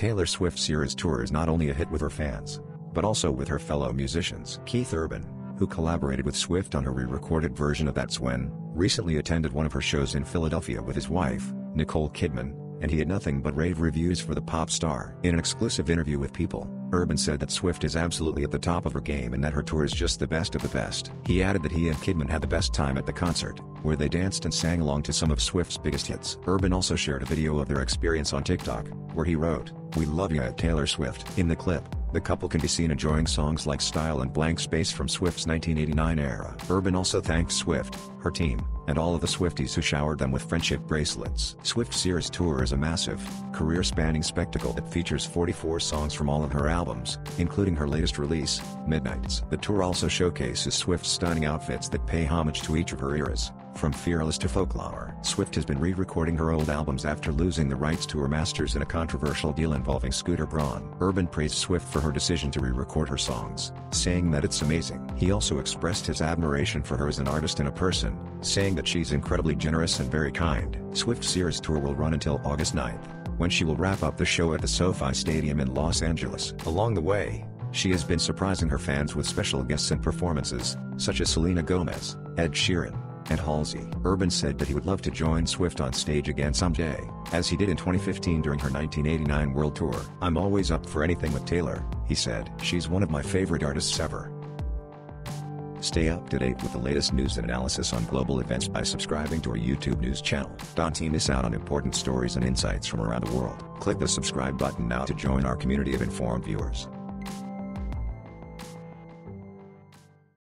Taylor Swift's Eras Tour is not only a hit with her fans, but also with her fellow musicians. Keith Urban, who collaborated with Swift on her re-recorded version of That's When, recently attended one of her shows in Philadelphia with his wife, Nicole Kidman, and he had nothing but rave reviews for the pop star. In an exclusive interview with People, Urban said that Swift is absolutely at the top of her game and that her tour is just the best of the best. He added that he and Kidman had the best time at the concert, where they danced and sang along to some of Swift's biggest hits. Urban also shared a video of their experience on TikTok, where he wrote, "We love you at Taylor Swift." In the clip, the couple can be seen enjoying songs like Style and Blank Space from Swift's 1989 era. Urban also thanked Swift, her team, and all of the Swifties who showered them with friendship bracelets. Swift's Eras Tour is a massive, career-spanning spectacle that features 44 songs from all of her albums, including her latest release, Midnights. The tour also showcases Swift's stunning outfits that pay homage to each of her eras, from Fearless to Folklore. Swift has been re-recording her old albums after losing the rights to her masters in a controversial deal involving Scooter Braun. Urban praised Swift for her decision to re-record her songs, saying that it's amazing. He also expressed his admiration for her as an artist and a person, saying that she's incredibly generous and very kind. Swift's Eras Tour will run until August 9th, when she will wrap up the show at the SoFi Stadium in Los Angeles. Along the way, she has been surprising her fans with special guests and performances, such as Selena Gomez, Ed Sheeran, and Halsey. Urban said that he would love to join Swift on stage again someday, as he did in 2015 during her 1989 World Tour. "I'm always up for anything with Taylor," he said. "She's one of my favorite artists ever." Stay up to date with the latest news and analysis on global events by subscribing to our YouTube news channel. Don't miss out on important stories and insights from around the world. Click the subscribe button now to join our community of informed viewers.